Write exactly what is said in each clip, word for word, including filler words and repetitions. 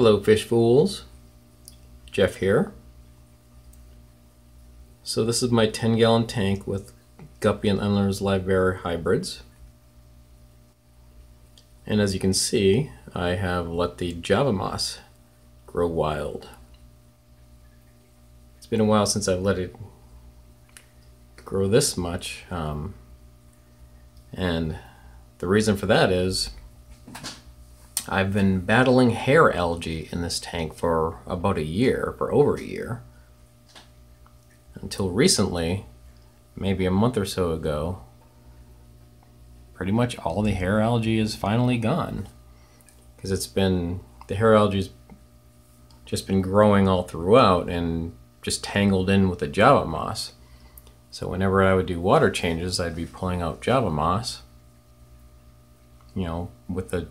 Hello fish fools, Jeff here. So this is my ten gallon tank with guppy and Endler's live bearer hybrids. And as you can see, I have let the Java Moss grow wild. It's been a while since I've let it grow this much. Um, and the reason for that is I've been battling hair algae in this tank for about a year, for over a year. Until recently, maybe a month or so ago, pretty much all the hair algae is finally gone. Because it's been, the hair algae's just been growing all throughout and just tangled in with the Java Moss. So whenever I would do water changes, I'd be pulling out Java Moss, you know, with the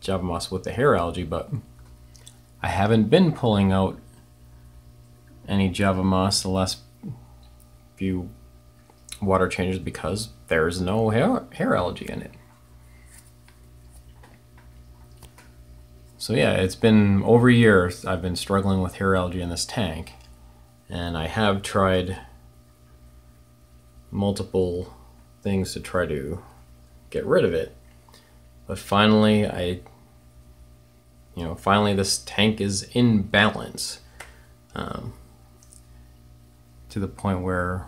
Java Moss with the hair algae, but I haven't been pulling out any Java Moss the last few water changes because there's no hair, hair algae in it. So yeah, it's been over a year I've been struggling with hair algae in this tank, and I have tried multiple things to try to get rid of it. But finally, I, you know, finally this tank is in balance um, to the point where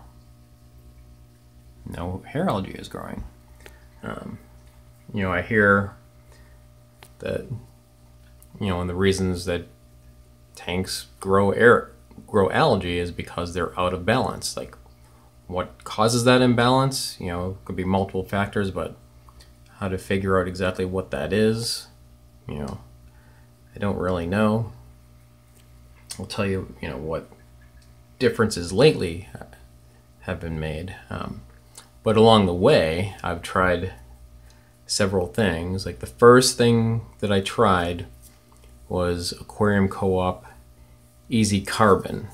no hair algae is growing. Um, you know, I hear that, you know, and the reasons that tanks grow air, grow algae is because they're out of balance. Like, what causes that imbalance? You know, it could be multiple factors, but how to figure out exactly what that is, you know, I don't really know. I'll tell you, you know, what differences lately have been made. Um, but along the way, I've tried several things. Like the first thing that I tried was Aquarium Co-op Easy Carbon.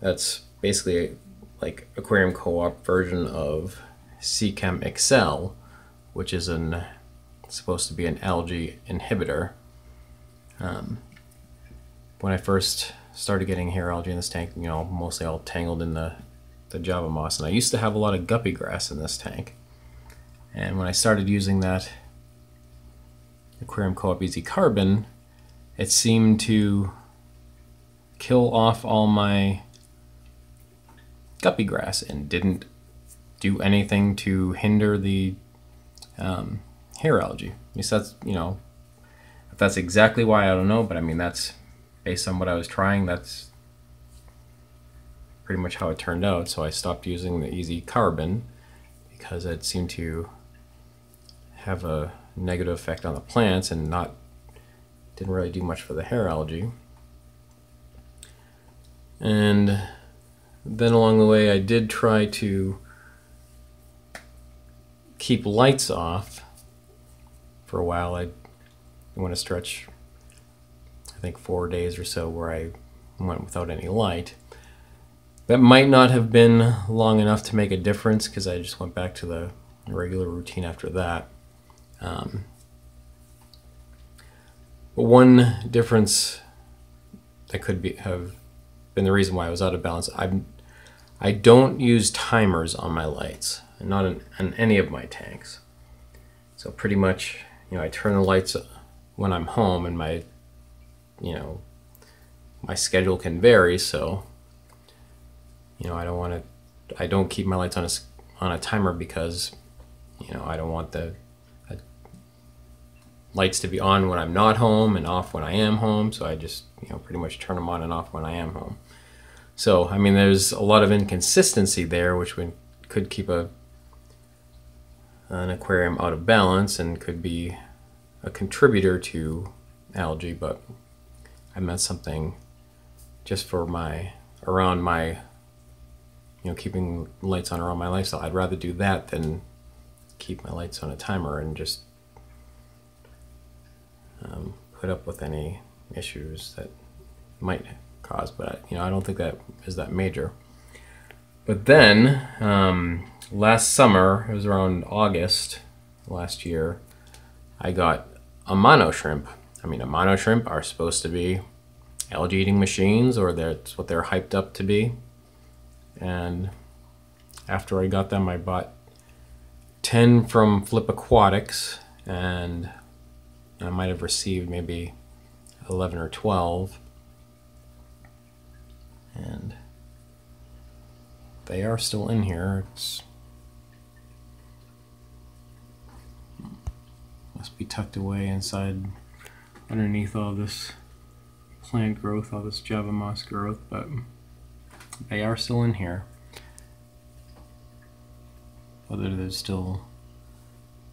That's basically like Aquarium Co-op version of Seachem Excel, which is an, supposed to be an algae inhibitor. Um, when I first started getting hair algae in this tank, you know, mostly all tangled in the, the Java Moss, and I used to have a lot of guppy grass in this tank. And when I started using that Aquarium Co-op Easy Carbon, it seemed to kill off all my guppy grass and didn't do anything to hinder the Um, hair algae. At least that's, you know, if that's exactly why, I don't know, but I mean, that's based on what I was trying, that's pretty much how it turned out. So I stopped using the Easy Carbon because it seemed to have a negative effect on the plants and not, didn't really do much for the hair algae. And then along the way, I did try to keep lights off for a while. I went a stretch, I think four days or so, where I went without any light. That might not have been long enough to make a difference because I just went back to the regular routine after that. Um, but one difference that could be, have been the reason why I was out of balance, I'm, I don't use timers on my lights. Not in, in any of my tanks. So pretty much, you know, I turn the lights when I'm home, and my, you know, my schedule can vary. So, you know, I don't want to, I don't keep my lights on a, on a timer because, you know, I don't want the uh, lights to be on when I'm not home and off when I am home. So I just, you know, pretty much turn them on and off when I am home. So, I mean, there's a lot of inconsistency there, which we could keep a an aquarium out of balance and could be a contributor to algae, but I meant something just for my, around my, you know, keeping lights on around my lifestyle. I'd rather do that than keep my lights on a timer and just um, put up with any issues that might cause, but I, you know, I don't think that is that major. But then, um, last summer, it was around August last year, I got Amano shrimp. I mean, Amano shrimp are supposed to be algae eating machines, or that's what they're hyped up to be. And after I got them, I bought ten from Flip Aquatics, and I might have received maybe eleven or twelve. And they are still in here. It's must be tucked away inside underneath all this plant growth, all this Java moss growth, but they are still in here. Whether there's still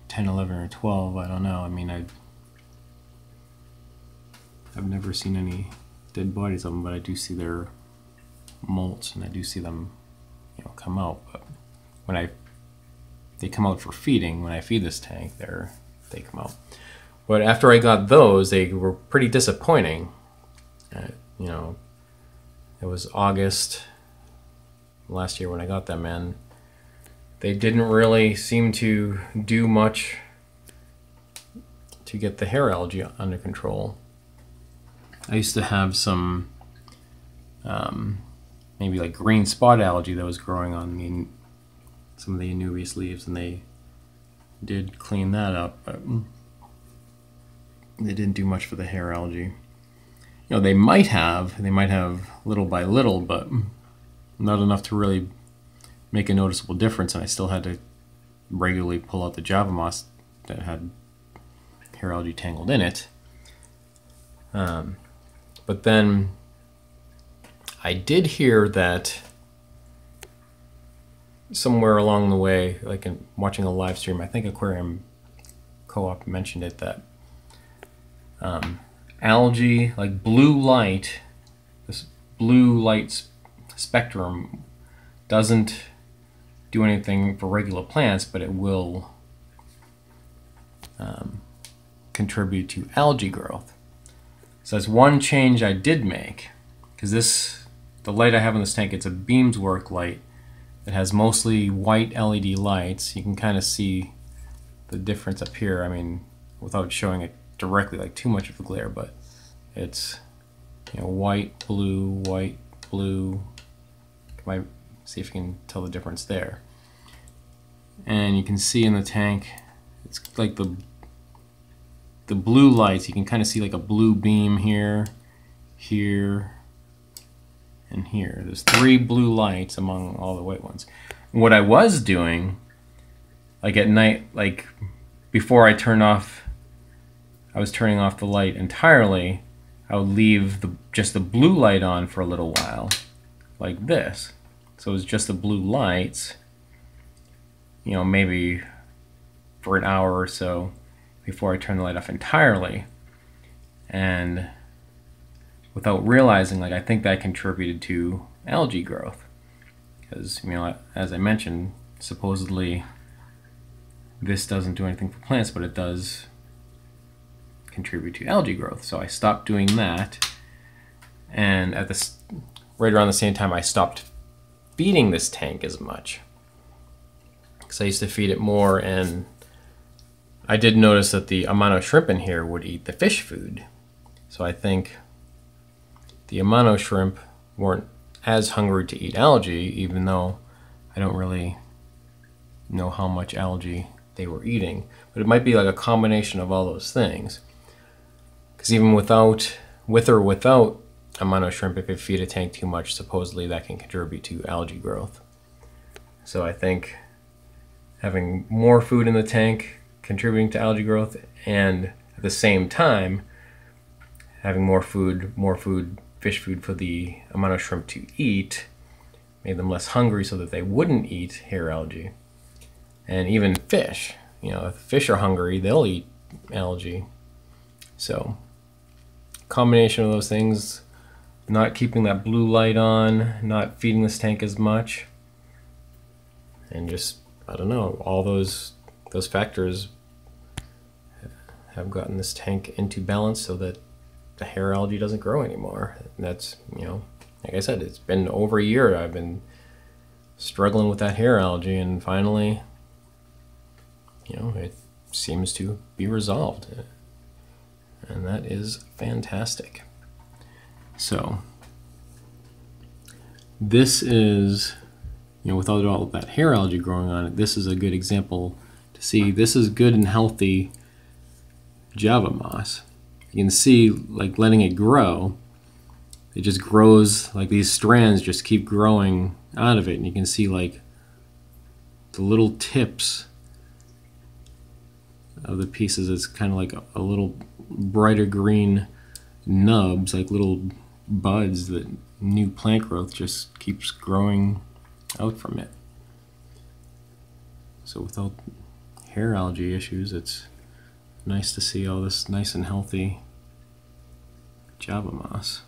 ten, eleven, or twelve, I don't know. I mean, I've, I've never seen any dead bodies of them, but I do see their molts, and I do see them, you know, come out. But when I, they come out for feeding, when I feed this tank, they're they come out. But after I got those, they were pretty disappointing. Uh, you know, it was August last year when I got them, and they didn't really seem to do much to get the hair algae under control. I used to have some um, maybe like green spot algae that was growing on the, some of the anubias leaves, and they did clean that up, but they didn't do much for the hair algae. You know, they might have, they might have little by little, but not enough to really make a noticeable difference, and I still had to regularly pull out the Java moss that had hair algae tangled in it. Um, but then I did hear that somewhere along the way, like in watching a live stream, I think Aquarium Co-op mentioned it, that um, algae, like blue light, this blue light spectrum doesn't do anything for regular plants, but it will um, contribute to algae growth. So that's one change I did make, because this, the light I have in this tank, it's a Beamswork light. It has mostly white L E D lights. You can kind of see the difference up here. I mean, without showing it directly, like too much of a glare, but it's, you know, white, blue, white, blue. You might see if you can tell the difference there. And you can see in the tank, it's like the the blue lights. You can kind of see like a blue beam here, here, and here. There's three blue lights among all the white ones. And what I was doing, like at night, like before I turn off, I was turning off the light entirely, I would leave the, just the blue light on for a little while, like this. So it was just the blue lights, you know, maybe for an hour or so before I turn the light off entirely. And without realizing, like, I think that contributed to algae growth. Because, you know, as I mentioned, supposedly this doesn't do anything for plants, but it does contribute to algae growth. So I stopped doing that, and at this, right around the same time, I stopped feeding this tank as much. Because I used to feed it more, and I did notice that the Amano shrimp in here would eat the fish food. So I think the Amano shrimp weren't as hungry to eat algae, even though I don't really know how much algae they were eating. But it might be like a combination of all those things. Because even without, with or without Amano shrimp, if you feed a tank too much, supposedly that can contribute to algae growth. So I think having more food in the tank contributing to algae growth, and at the same time having more food, more food, fish food for the Amano shrimp to eat, made them less hungry so that they wouldn't eat hair algae. And even fish, you know, if fish are hungry, they'll eat algae. So, combination of those things, not keeping that blue light on, not feeding this tank as much, and just, I don't know, all those, those factors have gotten this tank into balance so that the hair algae doesn't grow anymore. That's, you know, like I said, it's been over a year I've been struggling with that hair algae, and finally, you know, it seems to be resolved. and that is fantastic. So this is, you know, without all of that hair algae growing on it, this is a good example to see. This is good and healthy Java moss. You can see, like, letting it grow, it just grows, like these strands just keep growing out of it, and you can see like the little tips of the pieces. It's kind of like a, a little brighter green nubs, like little buds that new plant growth just keeps growing out from it. So without hair algae issues, it's nice to see all this nice and healthy Java moss.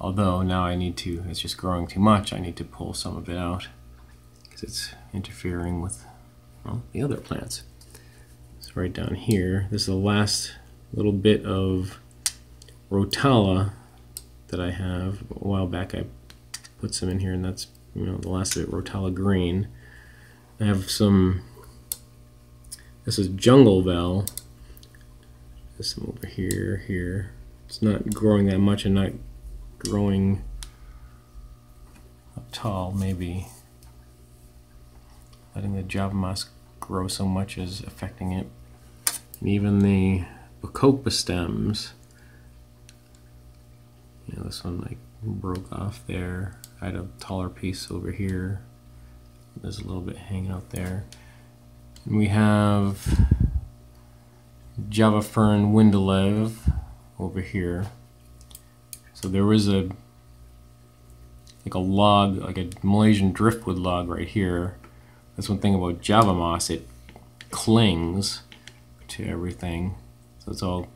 Although now I need to, it's just growing too much, I need to pull some of it out because it's interfering with, well, the other plants. So right down here, this is the last little bit of Rotala that I have. A while back I put some in here, and that's, you know, the last of it, Rotala green. I have some, this is Jungle Bell. This one over here, here. It's not growing that much and not growing up tall, maybe. Letting the Java moss grow so much is affecting it. And even the Bacopa stems, you know, this one like broke off there. I had a taller piece over here. There's a little bit hanging out there. And we have Java fern windelev over here. So there was a like a log, like a Malaysian driftwood log right here. That's one thing about Java moss, it clings to everything. So it's all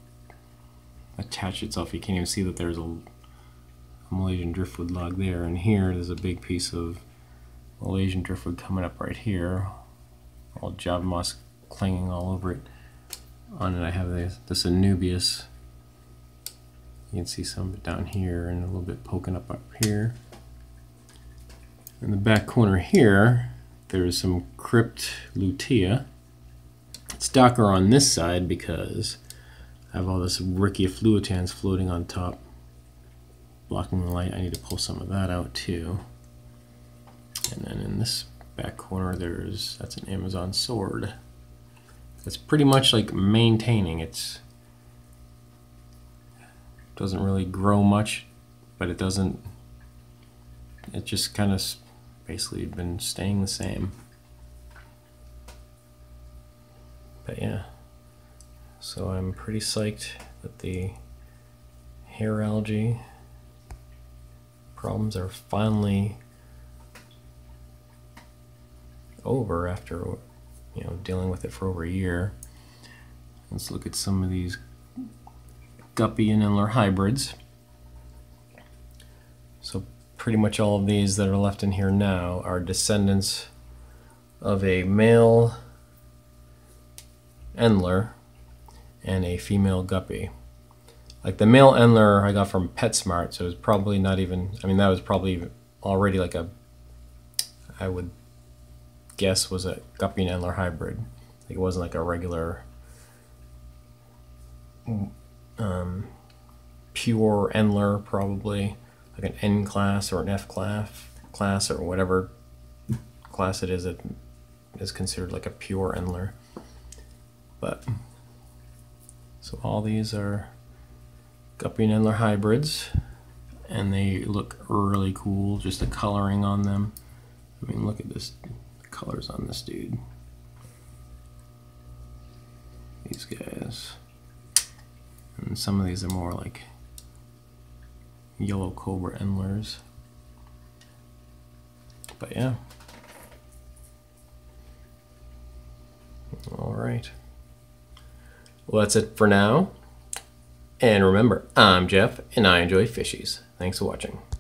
attached itself. You can't even see that there's a, a Malaysian driftwood log there. And here there's a big piece of Malaysian driftwood coming up right here. All Java moss clinging all over it. On it I have this, this Anubius. You can see some of it down here and a little bit poking up up here. In the back corner here, there's some Crypt Lutea. It's darker on this side because I have all this Riccia fluitans floating on top, blocking the light. I need to pull some of that out too. And then in this back corner, there's, that's an Amazon sword. That's pretty much like maintaining. It's doesn't really grow much, but it doesn't, it just kind of basically been staying the same. But yeah, so I'm pretty psyched that the hair algae problems are finally over after, you know, dealing with it for over a year. Let's look at some of these Guppy and Endler hybrids. So pretty much all of these that are left in here now are descendants of a male Endler and a female Guppy. Like the male Endler I got from PetSmart, so it was probably not even, I mean that was probably already like a, I would guess was a Guppy and Endler hybrid. Like it wasn't like a regular Um, pure Endler, probably like an N class or an F class, class or whatever class it is that is considered like a pure Endler. But so all these are Guppy and Endler hybrids, and they look really cool. Just the coloring on them. I mean, look at this, the colors on this dude. These guys. And some of these are more like yellow cobra Endlers. But yeah. Alright. Well, that's it for now. And remember, I'm Jeff, and I enjoy fishies. Thanks for watching.